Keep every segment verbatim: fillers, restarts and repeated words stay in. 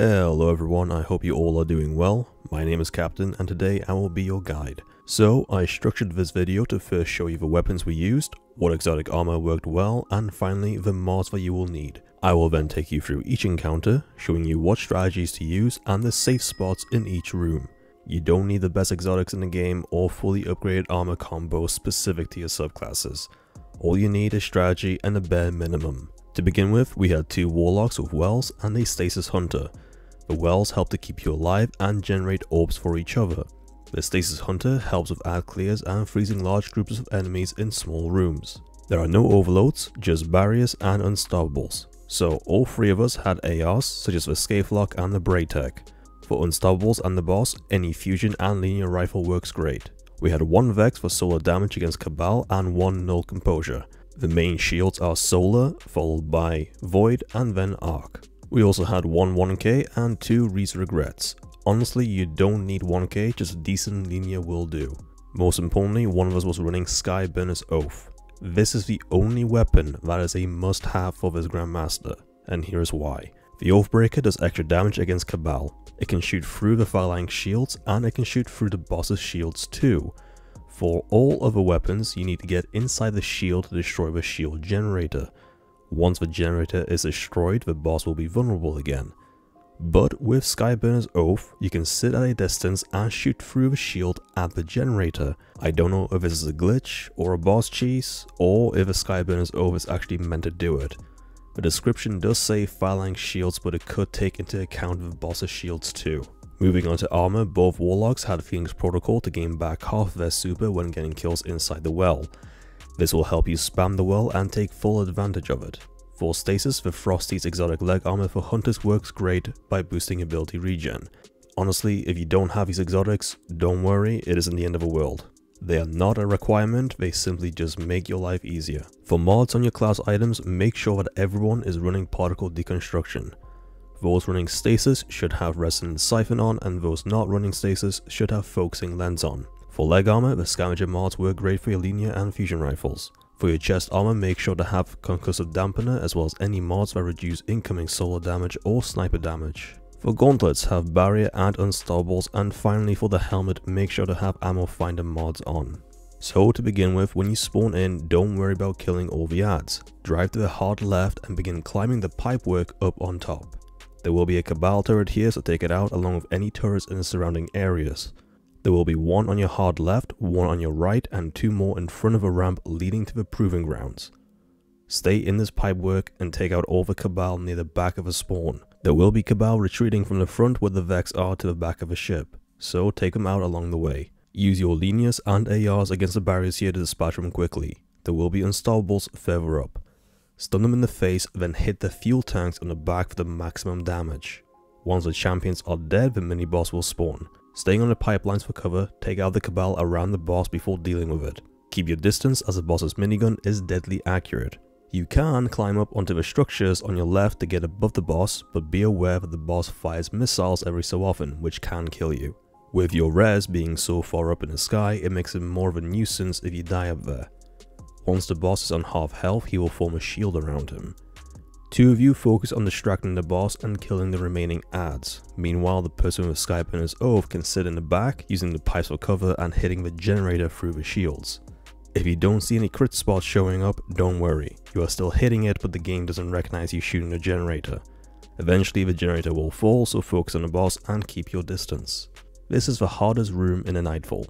Hello everyone, I hope you all are doing well. My name is Captain and today I will be your guide. So I structured this video to first show you the weapons we used, what exotic armor worked well, and finally the mods that you will need. I will then take you through each encounter, showing you what strategies to use and the safe spots in each room. You don't need the best exotics in the game or fully upgraded armor combo specific to your subclasses. All you need is strategy and a bare minimum. To begin with, we had two warlocks with wells and a stasis hunter. The wells help to keep you alive and generate orbs for each other. The Stasis Hunter helps with ad clears and freezing large groups of enemies in small rooms. There are no overloads, just barriers and unstoppables. So all three of us had A Rs such as the Scaflock and the Braytek. For unstoppables and the boss, any fusion and linear rifle works great. We had one Vex for solar damage against Cabal and one Null Composure. The main shields are solar, followed by void and then arc. We also had one 1K and two Reese Regrets. Honestly, you don't need one K, just decent linear will do. Most importantly, one of us was running Skyburner's Oath. This is the only weapon that is a must-have for this Grandmaster, and here is why. The Oathbreaker does extra damage against Cabal. It can shoot through the Farlang shields and it can shoot through the boss's shields too. For all other weapons, you need to get inside the shield to destroy the shield generator. Once the generator is destroyed, the boss will be vulnerable again. But with Skyburner's Oath, you can sit at a distance and shoot through the shield at the generator. I don't know if this is a glitch or a boss cheese, or if a Skyburner's Oath is actually meant to do it. The description does say Farlang shields, but it could take into account the boss's shields too. Moving on to armor, both warlocks had Phoenix Protocol to gain back half their super when getting kills inside the well. This will help you spam the well and take full advantage of it. For stasis, the Frosty's exotic leg armor for hunters works great by boosting ability regen. Honestly, if you don't have these exotics, don't worry, it isn't the end of the world. They are not a requirement, they simply just make your life easier. For mods on your class items, make sure that everyone is running particle deconstruction. Those running stasis should have Resonance Siphon on, and those not running stasis should have Focusing Lens on. For leg armor, the scavenger mods work great for your linear and fusion rifles. For your chest armor, make sure to have Concussive Dampener as well as any mods that reduce incoming solar damage or sniper damage. For gauntlets, have barrier and unstoppables, and finally for the helmet, make sure to have ammo finder mods on. So to begin with, when you spawn in, don't worry about killing all the adds. Drive to the hard left and begin climbing the pipework up on top. There will be a Cabal turret here, so take it out along with any turrets in the surrounding areas. There will be one on your hard left, one on your right, and two more in front of a ramp leading to the Proving Grounds. Stay in this pipework and take out all the Cabal near the back of a spawn. There will be Cabal retreating from the front where the Vex are to the back of a ship, so take them out along the way. Use your Linius and A Rs against the barriers here to dispatch them quickly. There will be unstoppables further up. Stun them in the face, then hit the fuel tanks on the back for the maximum damage. Once the champions are dead, the mini boss will spawn. Staying on the pipelines for cover, take out the Cabal around the boss before dealing with it. Keep your distance as the boss's minigun is deadly accurate. You can climb up onto the structures on your left to get above the boss, but be aware that the boss fires missiles every so often, which can kill you. With your res being so far up in the sky, it makes it more of a nuisance if you die up there. Once the boss is on half health, he will form a shield around him. Two of you focus on distracting the boss and killing the remaining adds. Meanwhile, the person with Skyburner's Oath can sit in the back, using the pipes for cover and hitting the generator through the shields. If you don't see any crit spots showing up, don't worry. You are still hitting it, but the game doesn't recognize you shooting the generator. Eventually, the generator will fall, so focus on the boss and keep your distance. This is the hardest room in a Nightfall.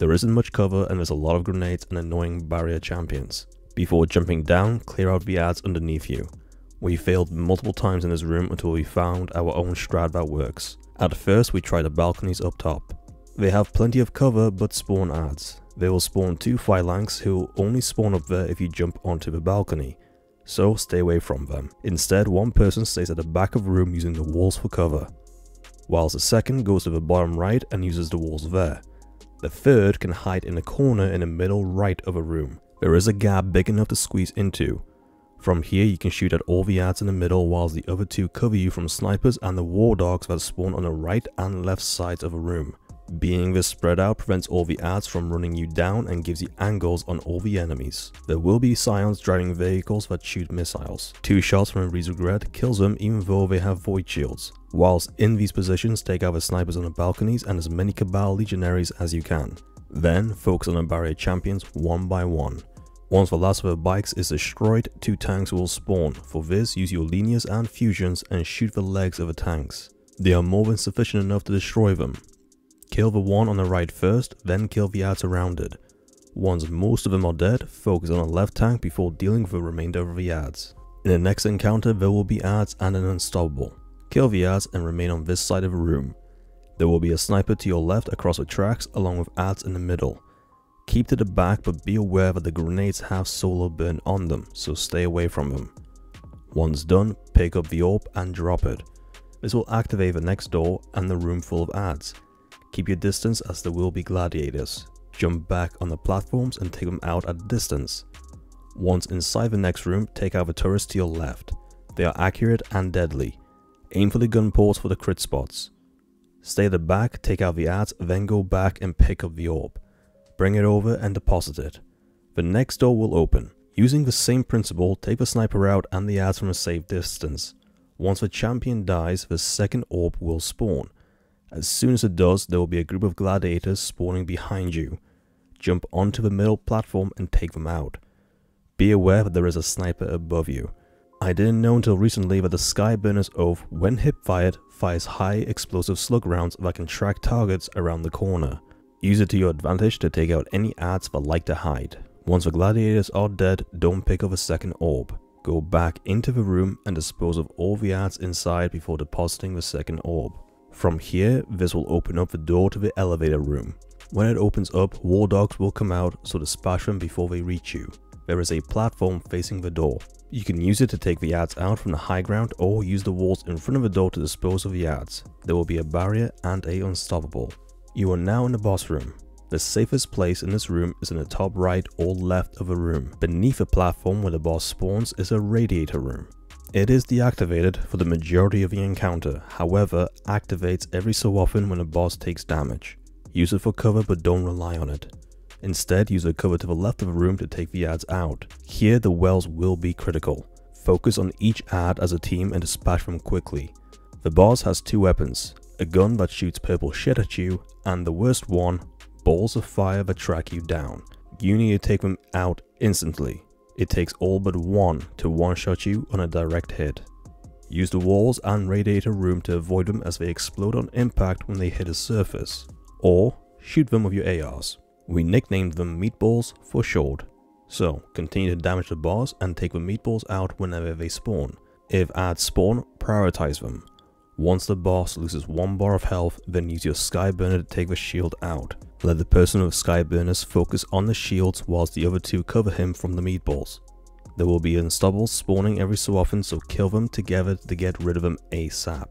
There isn't much cover and there's a lot of grenades and annoying barrier champions. Before jumping down, clear out the adds underneath you. We failed multiple times in this room until we found our own strat that works. At first we tried the balconies up top. They have plenty of cover but spawn adds. They will spawn two Phalanx who only spawn up there if you jump onto the balcony, so stay away from them. Instead, one person stays at the back of the room using the walls for cover, whilst the second goes to the bottom right and uses the walls there. The third can hide in a corner in the middle right of a room. There is a gap big enough to squeeze into. From here you can shoot at all the adds in the middle whilst the other two cover you from snipers and the war dogs that spawn on the right and left sides of a room. Being this spread out prevents all the adds from running you down and gives you angles on all the enemies. There will be Scions driving vehicles that shoot missiles. Two shots from a Rezograd kills them even though they have void shields. Whilst in these positions, take out the snipers on the balconies and as many Cabal legionaries as you can. Then focus on the barrier champions one by one. Once the last of the bikes is destroyed, two tanks will spawn. For this, use your Linius and fusions and shoot the legs of the tanks. They are more than sufficient enough to destroy them. Kill the one on the right first, then kill the ads around it. Once most of them are dead, focus on the left tank before dealing with the remainder of the ads. In the next encounter, there will be ads and an unstoppable. Kill the ads and remain on this side of the room. There will be a sniper to your left across the tracks along with ads in the middle. Keep to the back, but be aware that the grenades have solar burn on them, so stay away from them. Once done, pick up the orb and drop it. This will activate the next door and the room full of adds. Keep your distance as there will be gladiators. Jump back on the platforms and take them out at a distance. Once inside the next room, take out the turrets to your left. They are accurate and deadly. Aim for the gun ports for the crit spots. Stay at the back, take out the adds, then go back and pick up the orb. Bring it over and deposit it. The next door will open. Using the same principle, take the sniper out and the adds from a safe distance. Once the champion dies, the second orb will spawn. As soon as it does, there will be a group of gladiators spawning behind you. Jump onto the middle platform and take them out. Be aware that there is a sniper above you. I didn't know until recently that the Skyburner's Oath, when hip-fired, fires high explosive slug rounds that can track targets around the corner. Use it to your advantage to take out any adds that like to hide. Once the gladiators are dead, don't pick up a second orb. Go back into the room and dispose of all the adds inside before depositing the second orb. From here, this will open up the door to the elevator room. When it opens up, war dogs will come out, so dispatch them before they reach you. There is a platform facing the door. You can use it to take the adds out from the high ground or use the walls in front of the door to dispose of the adds. There will be a barrier and a unstoppable. You are now in the boss room. The safest place in this room is in the top right or left of the room. Beneath the platform where the boss spawns is a radiator room. It is deactivated for the majority of the encounter, however, activates every so often when a boss takes damage. Use it for cover but don't rely on it. Instead, use the cover to the left of the room to take the adds out. Here the wells will be critical. Focus on each ad as a team and dispatch them quickly. The boss has two weapons. A gun that shoots purple shit at you, and the worst one, balls of fire that track you down. You need to take them out instantly. It takes all but one to one-shot you on a direct hit. Use the walls and radiator room to avoid them as they explode on impact when they hit a surface, or shoot them with your A Rs. We nicknamed them meatballs for short. So, continue to damage the boss and take the meatballs out whenever they spawn. If adds spawn, prioritize them. Once the boss loses one bar of health, then use your Skyburner to take the shield out. Let the person with Skyburners focus on the shields whilst the other two cover him from the meatballs. There will be unstoppables spawning every so often, so kill them together to get rid of them ASAP.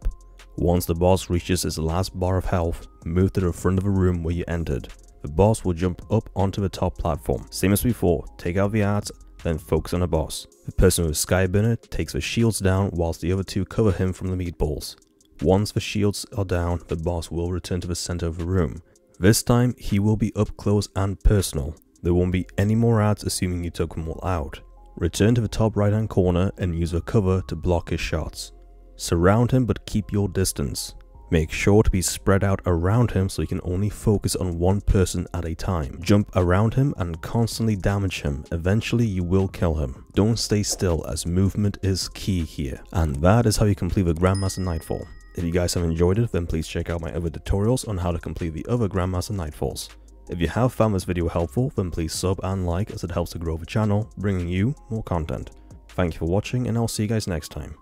Once the boss reaches his last bar of health, move to the front of the room where you entered. The boss will jump up onto the top platform. Same as before, take out the adds, then focus on the boss. The person with Skyburner takes the shields down whilst the other two cover him from the meatballs. Once the shields are down, the boss will return to the center of the room. This time, he will be up close and personal. There won't be any more adds assuming you took them all out. Return to the top right hand corner and use a cover to block his shots. Surround him but keep your distance. Make sure to be spread out around him so you can only focus on one person at a time. Jump around him and constantly damage him. Eventually you will kill him. Don't stay still as movement is key here. And that is how you complete the Grandmaster Nightfall. If you guys have enjoyed it, then please check out my other tutorials on how to complete the other Grandmaster Nightfalls. If you have found this video helpful, then please sub and like as it helps to grow the channel, bringing you more content. Thank you for watching and I'll see you guys next time.